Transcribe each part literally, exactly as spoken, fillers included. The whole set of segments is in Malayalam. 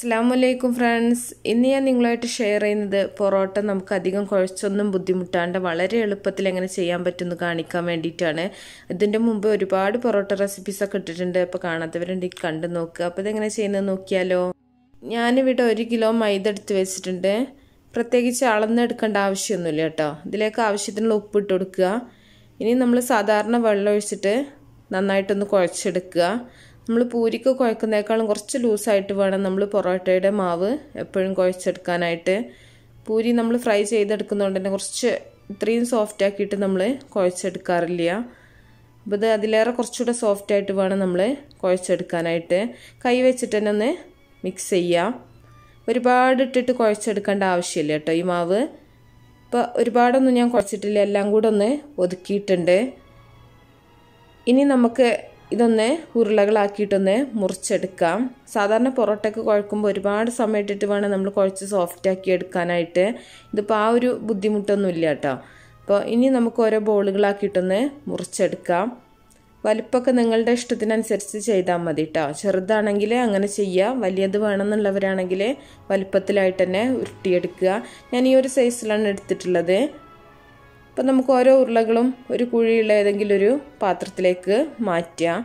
അസ്സലാമുഅലൈക്കും ഫ്രണ്ട്സ്, ഇന്ന് ഞാൻ നിങ്ങളുമായിട്ട് ഷെയർ ചെയ്യുന്നത് പൊറോട്ട നമുക്ക് അധികം കുഴച്ചൊന്നും ബുദ്ധിമുട്ടാണ്ട് വളരെ എളുപ്പത്തിൽ എങ്ങനെ ചെയ്യാൻ പറ്റുമെന്ന് കാണിക്കാൻ വേണ്ടിയിട്ടാണ്. ഇതിൻ്റെ മുമ്പ് ഒരുപാട് പൊറോട്ട റെസിപ്പീസൊക്കെ ഇട്ടിട്ടുണ്ട്, അപ്പോൾ കാണാത്തവരുണ്ടെങ്കിൽ കണ്ടു നോക്കുക. അപ്പോൾ ഇതെങ്ങനെ ചെയ്യുന്നത് നോക്കിയാലോ. ഞാനിവിടെ ഒരു കിലോ മൈദ എടുത്ത് വെച്ചിട്ടുണ്ട്. പ്രത്യേകിച്ച് അളന്നെടുക്കേണ്ട ആവശ്യമൊന്നുമില്ല കേട്ടോ. ഇതിലേക്ക് ആവശ്യത്തിനുള്ള ഉപ്പ് ഇട്ട് കൊടുക്കുക. ഇനി നമ്മൾ സാധാരണ വെള്ളം ഒഴിച്ചിട്ട് നന്നായിട്ടൊന്ന് കുഴച്ചെടുക്കുക. നമ്മൾ പൂരിക്ക് കുഴക്കുന്നേക്കാളും കുറച്ച് ലൂസായിട്ട് വേണം നമ്മൾ പൊറോട്ടയുടെ മാവ് എപ്പോഴും കുഴച്ചെടുക്കാനായിട്ട്. പൂരി നമ്മൾ ഫ്രൈ ചെയ്തെടുക്കുന്നതുകൊണ്ട് തന്നെ കുറച്ച് ഇത്രയും സോഫ്റ്റ് ആക്കിയിട്ട് നമ്മൾ കുഴച്ചെടുക്കാറില്ല. അപ്പോൾ ഇത് അതിലേറെ കുറച്ചുകൂടെ സോഫ്റ്റായിട്ട് വേണം നമ്മൾ കുഴച്ചെടുക്കാനായിട്ട്. കൈ വെച്ചിട്ട് തന്നെ ഒന്ന് മിക്സ് ചെയ്യാം. ഒരുപാട് ഇട്ടിട്ട് കുഴച്ചെടുക്കേണ്ട ആവശ്യമില്ല കേട്ടോ ഈ മാവ്. ഇപ്പോൾ ഒരുപാടൊന്നും ഞാൻ കുഴച്ചിട്ടില്ല, എല്ലാം കൂടെ ഒന്ന് ഒതുക്കിയിട്ടുണ്ട്. ഇനി നമുക്ക് ഇതൊന്ന് ഉരുളകളാക്കിയിട്ടൊന്ന് മുറിച്ചെടുക്കാം. സാധാരണ പൊറോട്ടയ്ക്ക് കുഴക്കുമ്പോൾ ഒരുപാട് സമയം ഇട്ടിട്ട് വേണം നമ്മൾ കുഴച്ച് സോഫ്റ്റാക്കി എടുക്കാനായിട്ട്. ഇതിപ്പോൾ ആ ഒരു ബുദ്ധിമുട്ടൊന്നുമില്ല കേട്ടോ. അപ്പോൾ ഇനി നമുക്ക് ഓരോ ബോളുകളാക്കിയിട്ടൊന്ന് മുറിച്ചെടുക്കാം. വലിപ്പമൊക്കെ നിങ്ങളുടെ ഇഷ്ടത്തിനനുസരിച്ച് ചെയ്താൽ മതി കേട്ടോ. ചെറുതാണെങ്കിൽ അങ്ങനെ ചെയ്യുക, വലിയത് വേണമെന്നുള്ളവരാണെങ്കിൽ വലിപ്പത്തിലായിട്ട് തന്നെ ഉരുട്ടിയെടുക്കുക. ഞാൻ ഈ ഒരു സൈസിലാണ് എടുത്തിട്ടുള്ളത്. അപ്പം നമുക്ക് ഓരോ ഉരുളകളും ഒരു കുഴിയുള്ള ഏതെങ്കിലും ഒരു പാത്രത്തിലേക്ക് മാറ്റാം.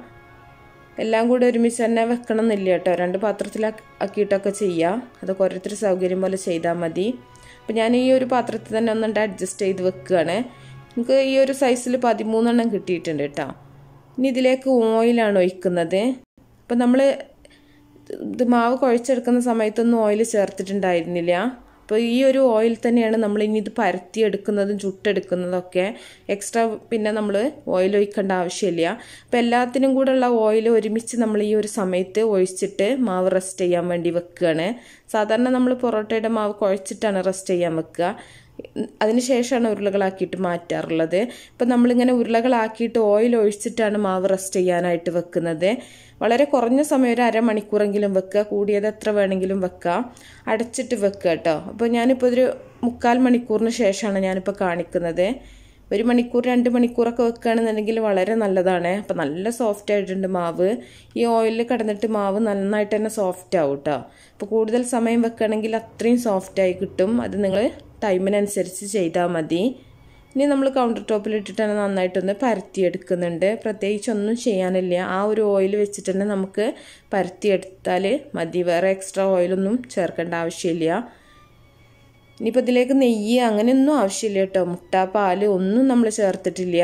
എല്ലാം കൂടി ഒരുമിച്ച് തന്നെ വെക്കണം എന്നില്ല കേട്ടോ, രണ്ട് പാത്രത്തിലാക്കി ആക്കിയിട്ടൊക്കെ ചെയ്യാം. അതൊക്കെ ഓരോരുത്തർ സൗകര്യം പോലെ ചെയ്താൽ മതി. അപ്പം ഞാൻ ഈ ഒരു പാത്രത്തിൽ തന്നെ ഒന്നുണ്ട് അഡ്ജസ്റ്റ് ചെയ്ത് വെക്കുകയാണ്. നമുക്ക് ഈ ഒരു സൈസിൽ പതിമൂന്നെണ്ണം കിട്ടിയിട്ടുണ്ട് കേട്ടോ. ഇനി ഇതിലേക്ക് ഓയിലാണ് ഒഴിക്കുന്നത്. അപ്പം നമ്മൾ ഇത് മാവ് കുഴച്ചെടുക്കുന്ന സമയത്തൊന്നും ഓയിൽ ചേർത്തിട്ടുണ്ടായിരുന്നില്ല. അപ്പോൾ ഈ ഒരു ഓയിൽ തന്നെയാണ് നമ്മൾ ഇനി ഇത് പരത്തിയെടുക്കുന്നതും ചുട്ടെടുക്കുന്നതൊക്കെ. എക്സ്ട്രാ പിന്നെ നമ്മൾ ഓയിൽ ഒഴിക്കേണ്ട ആവശ്യമില്ല. അപ്പോൾ എല്ലാത്തിനും കൂടെയുള്ള ഓയിൽ ഒരുമിച്ച് നമ്മൾ ഈ ഒരു സമയത്ത് ഒഴിച്ചിട്ട് മാവ് റെസ്റ്റ് ചെയ്യാൻ വേണ്ടി വെക്കുകയാണ്. സാധാരണ നമ്മൾ പൊറോട്ടയുടെ മാവ് കുഴച്ചിട്ടാണ് റെസ്റ്റ് ചെയ്യാൻ വെക്കുക, അതിന് ശേഷമാണ് ഉരുളകളാക്കിയിട്ട് മാറ്റാറുള്ളത്. ഇപ്പം നമ്മളിങ്ങനെ ഉരുളകളാക്കിയിട്ട് ഓയിൽ ഒഴിച്ചിട്ടാണ് മാവ് റെസ്റ്റ് ചെയ്യാനായിട്ട് വെക്കുന്നത്. വളരെ കുറഞ്ഞ സമയം ഒരു അരമണിക്കൂറെങ്കിലും വെക്കുക, കൂടിയത് എത്ര വേണമെങ്കിലും വെക്കുക. അടച്ചിട്ട് വെക്കുക കേട്ടോ. അപ്പോൾ ഞാനിപ്പോൾ ഒരു മുക്കാൽ മണിക്കൂറിന് ശേഷമാണ് ഞാനിപ്പോൾ കാണിക്കുന്നത്. ഒരു മണിക്കൂർ രണ്ട് മണിക്കൂറൊക്കെ വെക്കുകയാണെന്നുണ്ടെങ്കിൽ വളരെ നല്ലതാണ്. അപ്പം നല്ല സോഫ്റ്റ് ആയിട്ടുണ്ട് മാവ്. ഈ ഓയിലിൽ കിടന്നിട്ട് മാവ് നന്നായിട്ട് തന്നെ സോഫ്റ്റ് ആവും കേട്ടോ. അപ്പോൾ കൂടുതൽ സമയം വെക്കുകയാണെങ്കിൽ അത്രയും സോഫ്റ്റായി കിട്ടും. അത് നിങ്ങൾ ടൈമിനനുസരിച്ച് ചെയ്താൽ മതി. ഇനി നമ്മൾ കൗണ്ടർ ടോപ്പിലിട്ടിട്ട് തന്നെ നന്നായിട്ടൊന്ന് പരത്തിയെടുക്കുന്നുണ്ട്. പ്രത്യേകിച്ചൊന്നും ചെയ്യാനില്ല, ആ ഒരു ഓയിൽ വെച്ചിട്ട് തന്നെ നമുക്ക് പരത്തിയെടുത്താൽ മതി. വേറെ എക്സ്ട്രാ ഓയിലൊന്നും ചേർക്കേണ്ട ആവശ്യമില്ല. ഇനിയിപ്പോൾ ഇതിലേക്ക് നെയ്യ് അങ്ങനെയൊന്നും ആവശ്യമില്ല കേട്ടോ. മുട്ട, പാല് ഒന്നും നമ്മൾ ചേർത്തിട്ടില്ല.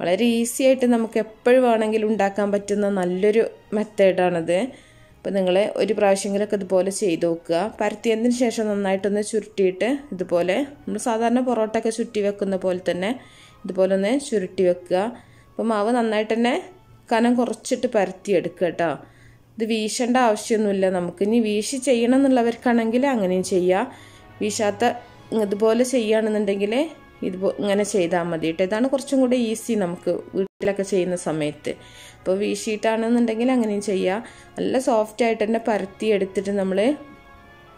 വളരെ ഈസി ആയിട്ട് നമുക്ക് എപ്പോഴും വേണമെങ്കിലും ഉണ്ടാക്കാൻ പറ്റുന്ന നല്ലൊരു മെത്തേഡാണിത്. അപ്പോൾ നിങ്ങൾ ഒരു പ്രാവശ്യമെങ്കിലൊക്കെ ഇതുപോലെ ചെയ്ത് നോക്കുക. പരത്തിയതിന് ശേഷം നന്നായിട്ടൊന്ന് ചുരുട്ടിയിട്ട് ഇതുപോലെ നമ്മൾ സാധാരണ പൊറോട്ടയൊക്കെ ചുറ്റി വെക്കുന്ന പോലെ തന്നെ ഇതുപോലെ ഒന്ന് ചുരുട്ടി വെക്കുക. അപ്പോൾ മാവ് നന്നായിട്ട് തന്നെ കനം കുറച്ചിട്ട് പരത്തിയെടുക്കുക കേട്ടോ. ഇത് വീശേണ്ട ആവശ്യമൊന്നുമില്ല നമുക്ക്. ഇനി വീശി ചെയ്യണം എന്നുള്ളവർക്കാണെങ്കിൽ അങ്ങനെയും ചെയ്യാം. വീശാത്ത ഇതുപോലെ ചെയ്യുകയാണെന്നുണ്ടെങ്കിൽ ഇതുപോലെ ഇങ്ങനെ ചെയ്താൽ മതി കേട്ടോ. ഇതാണ് കുറച്ചും കൂടെ ഈസി നമുക്ക് വീട്ടിലൊക്കെ ചെയ്യുന്ന സമയത്ത്. അപ്പോൾ വീശിയിട്ടാണെന്നുണ്ടെങ്കിൽ അങ്ങനെയും ചെയ്യുക. നല്ല സോഫ്റ്റായിട്ട് തന്നെ പരത്തി എടുത്തിട്ട് നമ്മൾ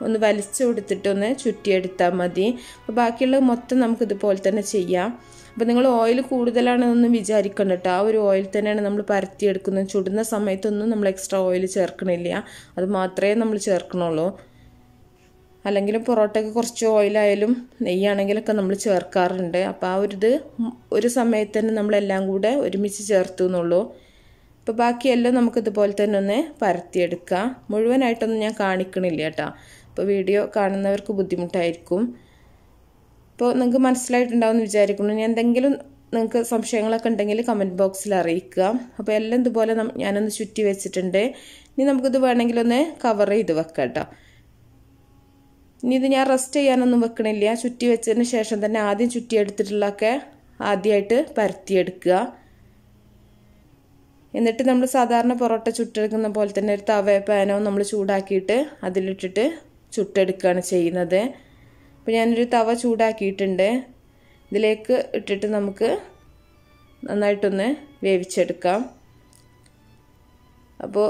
ഒന്ന് വലിച്ചു കൊടുത്തിട്ടൊന്ന് ചുറ്റിയെടുത്താൽ മതി. അപ്പോൾ ബാക്കിയുള്ളത് മൊത്തം നമുക്കിതുപോലെ തന്നെ ചെയ്യാം. അപ്പോൾ നിങ്ങൾ ഓയിൽ കൂടുതലാണെന്നൊന്നും വിചാരിക്കണം കേട്ടോ. ആ ഒരു ഓയിൽ തന്നെയാണ് നമ്മൾ പരത്തിയെടുക്കുന്നത്. ചുടുന്ന സമയത്തൊന്നും നമ്മൾ എക്സ്ട്രാ ഓയിൽ ചേർക്കണില്ല, അത് മാത്രമേ നമ്മൾ ചേർക്കണുള്ളൂ. അല്ലെങ്കിലും പൊറോട്ടയ്ക്ക് കുറച്ച് ഓയിലായാലും നെയ്യാണെങ്കിലൊക്കെ നമ്മൾ ചേർക്കാറുണ്ട്. അപ്പോൾ ആ ഒരു ഇത് ഒരു സമയത്ത് തന്നെ നമ്മളെല്ലാം കൂടെ ഒരുമിച്ച് ചേർത്തു എന്നുള്ളൂ. അപ്പോൾ ബാക്കിയെല്ലാം നമുക്കിതുപോലെ തന്നെ ഒന്ന് പരത്തിയെടുക്കാം. മുഴുവനായിട്ടൊന്നും ഞാൻ കാണിക്കണില്ല കേട്ടോ, അപ്പോൾ വീഡിയോ കാണുന്നവർക്ക് ബുദ്ധിമുട്ടായിരിക്കും. അപ്പോൾ നിങ്ങൾക്ക് മനസ്സിലായിട്ടുണ്ടാവുമെന്ന് വിചാരിക്കുന്നു. ഞാൻ എന്തെങ്കിലും നിങ്ങൾക്ക് സംശയങ്ങളൊക്കെ ഉണ്ടെങ്കിൽ കമൻറ്റ് ബോക്സിൽ അറിയിക്കുക. അപ്പോൾ എല്ലാം ഇതുപോലെ ഞാനൊന്ന് ചുറ്റി വെച്ചിട്ടുണ്ട്. ഇനി നമുക്കിത് വേണമെങ്കിലൊന്ന് കവർ ചെയ്ത് വെക്കാം കേട്ടോ. ഇനി ഇത് ഞാൻ റെസ്റ്റ് ചെയ്യാനൊന്നും വെക്കണില്ല. ചുറ്റി വെച്ചതിന് ശേഷം തന്നെ ആദ്യം ചുറ്റിയെടുത്തിട്ടുള്ളതൊക്കെ ആദ്യമായിട്ട് പരത്തിയെടുക്കുക. എന്നിട്ട് നമ്മൾ സാധാരണ പൊറോട്ട ചുട്ടെടുക്കുന്ന പോലെ തന്നെ ഒരു തവയോ പാനോ നമ്മൾ ചൂടാക്കിയിട്ട് അതിലിട്ടിട്ട് ചുട്ടെടുക്കുകയാണ് ചെയ്യുന്നത്. അപ്പോൾ ഞാനൊരു തവ ചൂടാക്കിയിട്ടുണ്ട്. ഇതിലേക്ക് ഇട്ടിട്ട് നമുക്ക് നന്നായിട്ടൊന്ന് വേവിച്ചെടുക്കാം. അപ്പോൾ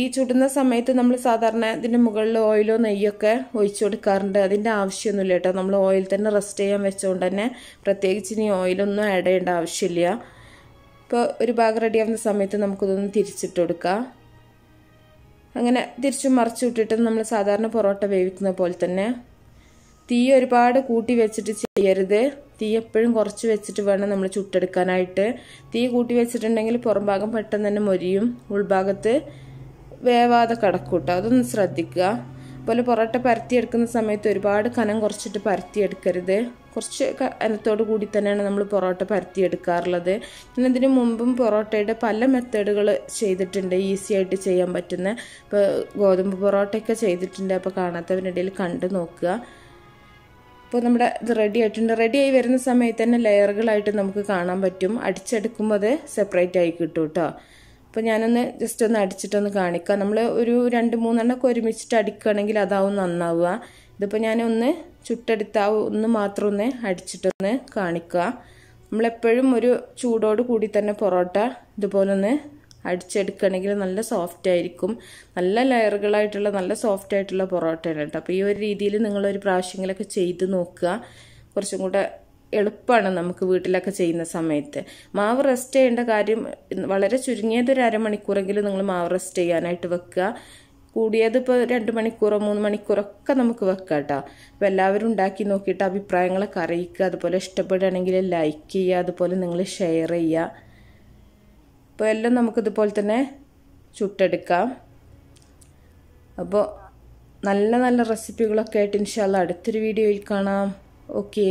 ഈ ചുടുന്ന സമയത്ത് നമ്മൾ സാധാരണ ഇതിൻ്റെ മുകളിൽ ഓയിലോ നെയ്യൊക്കെ ഒഴിച്ചു കൊടുക്കാറുണ്ട്. അതിൻ്റെ ആവശ്യമൊന്നുമില്ല കേട്ടോ. നമ്മൾ ഓയിൽ തന്നെ റെസ്റ്റ് ചെയ്യാൻ വെച്ചുകൊണ്ട് തന്നെ പ്രത്യേകിച്ച് ഇനി ഓയിലൊന്നും ആഡ് ചെയ്യേണ്ട ആവശ്യമില്ല. ഇപ്പോൾ ഒരു ഭാഗം റെഡിയാവുന്ന സമയത്ത് നമുക്കിതൊന്ന് തിരിച്ചിട്ട് കൊടുക്കാം. അങ്ങനെ തിരിച്ചു മറിച്ചു ഇട്ടിട്ട് നമ്മൾ സാധാരണ പൊറോട്ട വേവിക്കുന്ന പോലെ തന്നെ തീ ഒരുപാട് കൂട്ടി വെച്ചിട്ട് ചെയ്യരുത്. തീ എപ്പോഴും കുറച്ച് വെച്ചിട്ട് വേണം നമ്മൾ ചുട്ടെടുക്കാനായിട്ട്. തീ കൂട്ടി വെച്ചിട്ടുണ്ടെങ്കിൽ പുറം ഭാഗം പെട്ടെന്ന് തന്നെ മൊരിയും, ഉൾഭാഗത്ത് വേവാതെ കിടക്കൂട്ടോ. അതൊന്ന് ശ്രദ്ധിക്കുക. അതുപോലെ പൊറോട്ട പരത്തിയെടുക്കുന്ന സമയത്ത് ഒരുപാട് കനം കുറച്ചിട്ട് പരത്തിയെടുക്കരുത്. കുറച്ച് കനത്തോടു കൂടി തന്നെയാണ് നമ്മൾ പൊറോട്ട പരത്തിയെടുക്കാറുള്ളത്. ഞാൻ ഇതിന് മുമ്പും പൊറോട്ടയുടെ പല മെത്തേഡുകൾ ചെയ്തിട്ടുണ്ട്, ഈസി ആയിട്ട് ചെയ്യാൻ പറ്റുന്ന. ഇപ്പോൾ ഗോതമ്പ് പൊറോട്ടയൊക്കെ ചെയ്തിട്ടുണ്ട്, അപ്പോൾ കാണാത്തവരിടയിൽ കണ്ടു നോക്കുക. അപ്പോൾ നമ്മുടെ ഇത് റെഡി ആയിട്ടുണ്ട്. റെഡിയായി വരുന്ന സമയത്ത് തന്നെ ലെയറുകളായിട്ട് നമുക്ക് കാണാൻ പറ്റും. അടിച്ചെടുക്കുമ്പോൾ അത് സെപ്പറേറ്റ് ആയി കിട്ടും കേട്ടോ. അപ്പോൾ ഞാനൊന്ന് ജസ്റ്റ് ഒന്ന് അടിച്ചിട്ടൊന്ന് കാണിക്കാം. നമ്മൾ ഒരു രണ്ട് മൂന്നെണ്ണമൊക്കെ ഒരുമിച്ചിട്ട് അടിക്കുകയാണെങ്കിൽ അതാവും നന്നാവുക. ഇതിപ്പോൾ ഞാനൊന്ന് ചുട്ടെടുത്ത ഒന്ന് മാത്രം ഒന്ന് അടിച്ചിട്ടൊന്ന് കാണിക്കുക. നമ്മളെപ്പോഴും ഒരു ചൂടോട് കൂടി തന്നെ പൊറോട്ട ഇതുപോലൊന്ന് അടിച്ചെടുക്കുകയാണെങ്കിൽ നല്ല സോഫ്റ്റ് ആയിരിക്കും. നല്ല ലെയറുകളായിട്ടുള്ള നല്ല സോഫ്റ്റ് ആയിട്ടുള്ള പൊറോട്ടയാണ് കേട്ടോ. അപ്പോൾ ഈ ഒരു രീതിയിൽ നിങ്ങളൊരു പ്രാവശ്യങ്ങളൊക്കെ ചെയ്ത് നോക്കുക. കുറച്ചും കൂടെ എളുപ്പമാണ് നമുക്ക് വീട്ടിലൊക്കെ ചെയ്യുന്ന സമയത്ത്. മാവ് റെസ്റ്റ് ചെയ്യേണ്ട കാര്യം, വളരെ ചുരുങ്ങിയത് ഒരു അരമണിക്കൂറെങ്കിലും നിങ്ങൾ മാവ് റെസ്റ്റ് ചെയ്യാനായിട്ട് വെക്കുക. കൂടിയത് ഇപ്പോൾ രണ്ട് മണിക്കൂറോ മൂന്ന് മണിക്കൂറൊക്കെ നമുക്ക് വെക്കാം കേട്ടോ. അപ്പോൾ എല്ലാവരും ഉണ്ടാക്കി നോക്കിയിട്ട് അഭിപ്രായങ്ങളൊക്കെ അറിയിക്കുക. അതുപോലെ ഇഷ്ടപ്പെടുകയാണെങ്കിൽ ലൈക്ക് ചെയ്യുക, അതുപോലെ നിങ്ങൾ ഷെയർ ചെയ്യുക. അപ്പോൾ എല്ലാം നമുക്കിതുപോലെ തന്നെ ചുട്ടെടുക്കാം. അപ്പോൾ നല്ല നല്ല റെസിപ്പികളൊക്കെ ആയിട്ട് ഇൻഷാ അല്ലാഹ് അടുത്തൊരു വീഡിയോയിൽ കാണാം. ഓക്കേ.